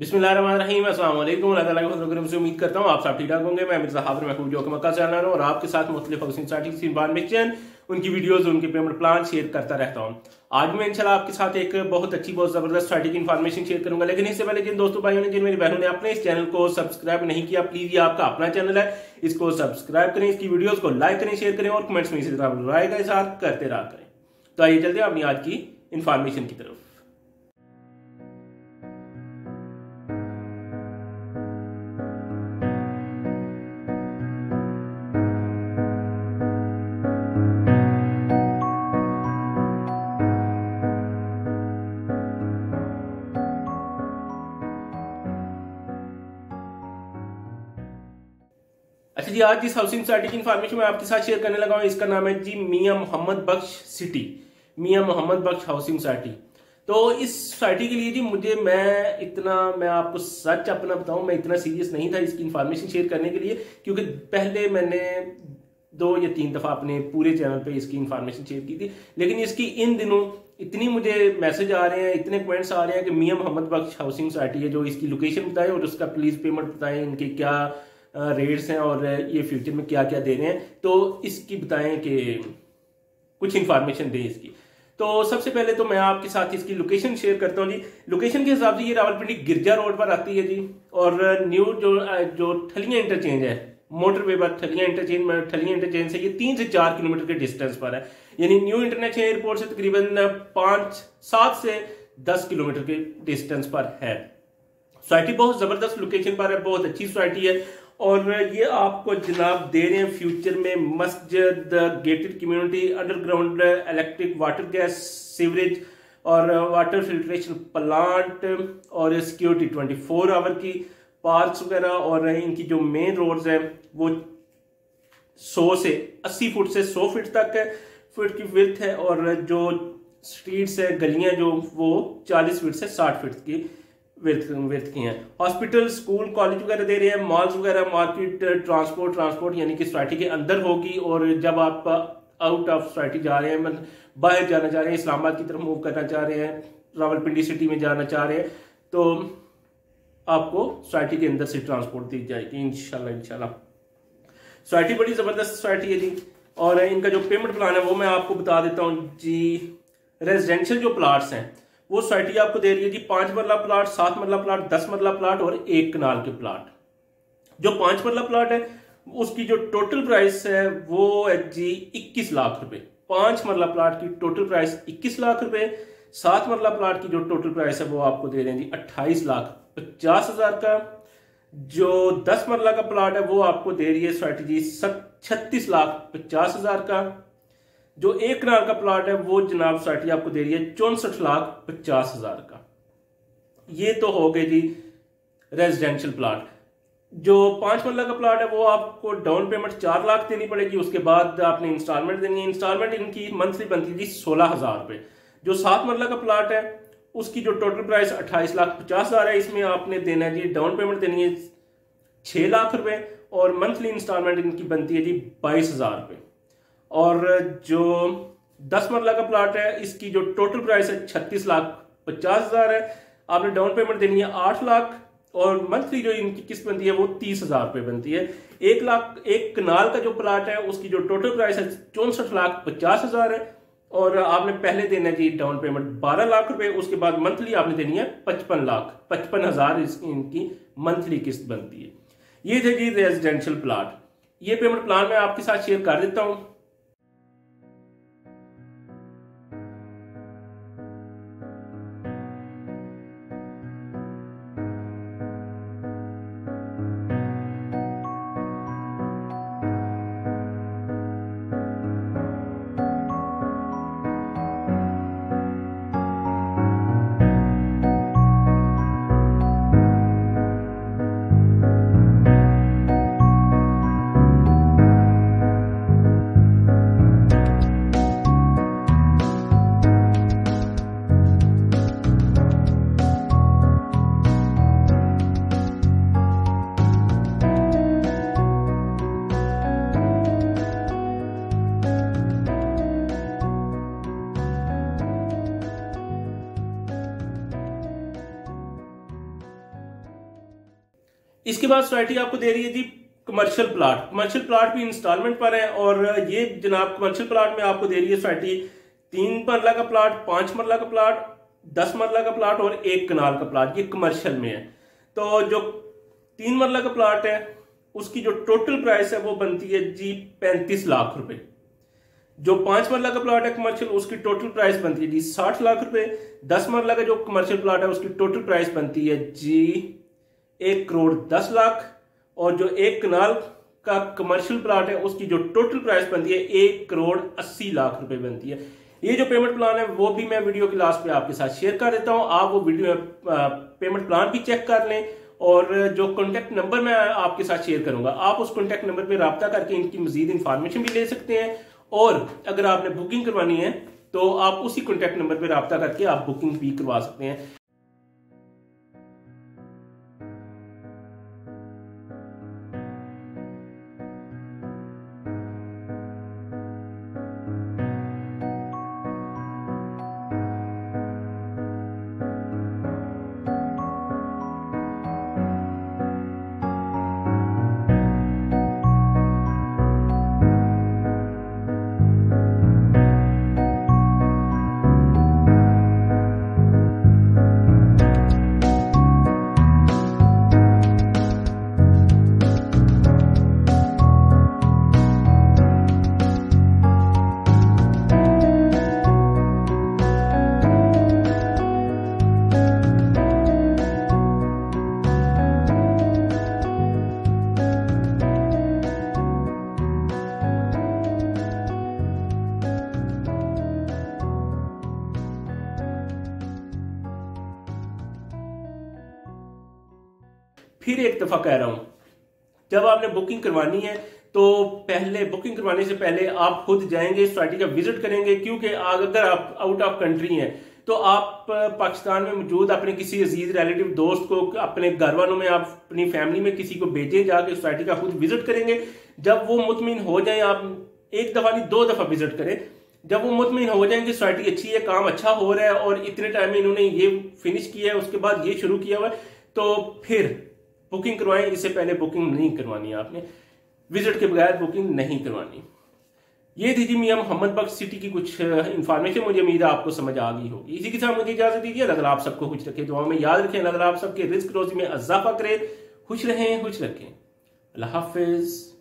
बिस्मिल्लाहिर्रहमानिर्रहीम अस्सलाम वालेकुम अल्लाह ताला के फजल करम से उम्मीद करता हूँ आप सब ठीक ठाक होंगे। मैं मिर्ज़ा हाफिज़ महबूब जो कि मक्का से आना हूँ और आपके साथ मुख्तलिफ हाउसिंग सोसाइटी की इन्फॉर्मेशन, उनकी वीडियोस, उनके पेमेंट प्लान शेयर करता रहता हूँ। आज मैं इंशाल्लाह आपके साथ एक बहुत अच्छी, बहुत ज़बरदस्त सोसाइटी की इन्फॉर्मेशन शेयर करूँगा। लेकिन इससे पहले जिन दोस्तों भाइयों ने, जिन मेरी बहनों ने अपने इस चैनल को सब्सक्राइब नहीं किया, प्लीज़ ये आपका अपना चैनल है, इसको सब्सक्राइब करें, इसकी वीडियोज़ को लाइक करें, शेयर करें और कमेंट्स में इसी तरह राय का इज़हार करते रहा करें। तो आइए चलते हैं अपनी आज की इन्फॉर्मेशन की तरफ। अच्छा जी, आज जिस हाउसिंग सोसाइटी की इन्फॉर्मेशन मैं आपके साथ शेयर करने लगा हूँ, इसका नाम है जी Mian Mohammad Bakhsh city, Mian Mohammad Bakhsh housing society. तो इस सोसाइटी के लिए जी मुझे, मैं आपको सच अपना बताऊँ, मैं इतना सीरियस नहीं था इसकी इन्फॉर्मेशन शेयर करने के लिए, क्योंकि पहले मैंने 2 या 3 दफ़ा अपने पूरे चैनल पर इसकी इन्फॉर्मेशन शेयर की थी। लेकिन इसकी इन दिनों इतनी मुझे मैसेज आ रहे हैं, इतने कमेंट्स आ रहे हैं कि मियां मोहम्मद बख्श हाउसिंग सोसाइटी है, जो इसकी लोकेशन बताएं और उसका प्लीज़ पेमेंट बताएं, इनके क्या रेट्स हैं और ये फ्यूचर में क्या क्या दे रहे हैं, तो इसकी बताएं कि कुछ इन्फॉर्मेशन दें इसकी। तो सबसे पहले तो मैं आपके साथ इसकी लोकेशन शेयर करता हूं जी। लोकेशन के हिसाब से ये रावलपिंडी गिरजा रोड पर आती है जी, और न्यू जो ठलियां इंटरचेंज है, मोटरवे पर ठलियां इंटरचेंज से ये 3 से 4 किलोमीटर के डिस्टेंस पर है। यानी न्यू इंटरनेशनल एयरपोर्ट से तकरीबन 7 से 10 किलोमीटर के डिस्टेंस पर है। सोसाइटी बहुत ज़बरदस्त लोकेशन पर है, बहुत अच्छी सोसाइटी है, और ये आपको जनाब दे रहे हैं फ्यूचर में मस्जिद, gated community, underground electric, water gas, sewerage और वाटर फिल्ट्रेशन प्लांट, और सिक्योरिटी 24 आवर की, पार्क्स वगैरह, और इनकी जो मेन रोड्स हैं वो 80 फुट से 100 फीट तक है, फीट की विड्थ है, और जो स्ट्रीट्स है, गलियां जो वो 40 फीट से 60 फीट की विर्थ की हैं। हॉस्पिटल, स्कूल, कॉलेज वगैरह दे रहे हैं, मॉल्स वगैरह, मार्केट, ट्रांसपोर्ट यानी कि सोसाइटी के अंदर होगी। और जब आप आउट ऑफ सोसाइटी जा रहे हैं, मतलब बाहर जाना चाह रहे हैं, इस्लामाबाद की तरफ मूव करना चाह रहे हैं, रावलपिंडी सिटी में जाना चाह रहे हैं, तो आपको सोसाइटी के अंदर से ट्रांसपोर्ट दी जाएगी इंशाल्लाह। सोसाइटी बड़ी ज़बरदस्त सोसाइटी है जी, और इनका जो पेमेंट प्लान है वो मैं आपको बता देता हूँ जी। रेजिडेंशियल जो प्लाट्स हैं वो सोसाइटी आपको दे रही है जी 5 मरला प्लाट, 7 मरला प्लाट, 10 मरला प्लाट और 1 कनाल के प्लाट। जो 5 मरला प्लाट है उसकी जो टोटल प्राइस है वो है जी 21 लाख रुपए। 5 मरला प्लाट की टोटल प्राइस 21 लाख रुपए। 7 मरला प्लाट की जो टोटल प्राइस है वो आपको दे रहे हैं जी 28 लाख 50 हजार का। जो 10 मरला का प्लाट है वो आपको दे रही है सोसाइटी जी 36 लाख 50 हजार का। जो 1 कनाल का प्लाट है वो जनाब सोसाइटी आपको दे रही है 64 लाख 50 हजार का। ये तो हो गए जी रेजिडेंशियल प्लाट। जो 5 मरला का प्लाट है वो आपको डाउन पेमेंट 4 लाख देनी पड़ेगी, उसके बाद आपने इंस्टॉलमेंट देनी है। इंस्टॉलमेंट इनकी मंथली बनती है जी 16,000 रुपये। जो 7 मरला का प्लाट है उसकी जो टोटल प्राइस 28 लाख 50 हजार है, इसमें आपने देना है जी डाउन पेमेंट देनी है 6 लाख रुपये और मंथली इंस्टॉलमेंट इनकी बनती है जी 22,000 रुपये। और जो 10 मरला का प्लाट है इसकी जो टोटल प्राइस है 36 लाख 50 हजार है, आपने डाउन पेमेंट देनी है 8 लाख और मंथली जो इनकी किस्त बनती है वो 30,000 रुपये बनती है। 1 कनाल का जो प्लाट है उसकी जो टोटल प्राइस है 64 लाख 50 हजार है, और आपने पहले देना जी डाउन पेमेंट 12 लाख रुपए, उसके बाद मंथली आपने देनी है 55 हजार इनकी मंथली किस्त बनती है। ये थे जी रेजिडेंशियल प्लाट। ये पेमेंट प्लान मैं आपके साथ शेयर कर देता हूँ। इसके बाद सोसाइटी आपको दे रही है जी कमर्शियल प्लाट। कमर्शियल प्लाट भी इंस्टॉलमेंट पर है और ये जनाब कमर्शियल प्लाट में आपको दे रही है सोसाइटी 3 मरला का प्लाट, 5 मरला का प्लाट, 10 मरला का प्लाट और 1 कनाल का प्लाट। ये कमर्शियल में है। तो जो 3 मरला का प्लाट है उसकी जो टोटल प्राइस है वो बनती है जी 35 लाख रुपए। जो 5 मरला का प्लाट है कमर्शियल उसकी टोटल प्राइस बनती है जी 60 लाख रुपए। 10 मरला का जो कमर्शियल प्लाट है उसकी टोटल प्राइस बनती है जी 1 करोड़ 10 लाख और जो 1 कनाल का कमर्शियल प्लाट है उसकी जो टोटल प्राइस बनती है 1 करोड़ 80 लाख रुपए बनती है। ये जो पेमेंट प्लान है वो भी मैं वीडियो के लास्ट में आपके साथ शेयर कर देता हूं, आप वो वीडियो पेमेंट प्लान भी चेक कर लें और जो कॉन्टैक्ट नंबर मैं आपके साथ शेयर करूंगा आप उस कॉन्टैक्ट नंबर पर रब्ता करके इनकी मजीद इंफॉर्मेशन भी ले सकते हैं और अगर आपने बुकिंग करवानी है तो आप उसी कॉन्टैक्ट नंबर पर रब्ता करके आप बुकिंग भी करवा सकते हैं। फिर एक दफा कह रहा हूं, जब आपने बुकिंग करवानी है तो पहले बुकिंग करवाने से पहले आप खुद जाएंगे सोसाइटी का विजिट करेंगे, क्योंकि अगर आप आउट ऑफ कंट्री हैं तो आप पाकिस्तान में मौजूद अपने किसी अजीज रिलेटिव दोस्त को अपने घर वालों में आप अपनी फैमिली में किसी को भेजें जाके सोसाइटी का खुद विजिट करेंगे। जब वो मुतमिन हो जाए, आप एक दफा नहीं 2 दफा विजिट करें, जब वो मुतमिन हो जाएंगे सोसाइटी अच्छी है, काम अच्छा हो रहा है और इतने टाइम में इन्होंने ये फिनिश किया है, उसके बाद ये शुरू किया हुआ है, तो फिर बुकिंग करवाएं। इससे पहले बुकिंग नहीं करवानी है, आपने विजिट के बगैर बुकिंग नहीं करवानी। ये थी जी मियां मोहम्मद बख्श सिटी की कुछ इंफॉर्मेशन, मुझे उम्मीद है आपको समझ आ गई होगी। इसी के साथ मुझे इजाजत दीजिए। अगर आप सबको खुश रखें, दुआ में याद रखें। अगर आप सबके रिस्क रोजी में इजाफा करें, खुश रहें, खुश रखें। अल्लाह हाफिज।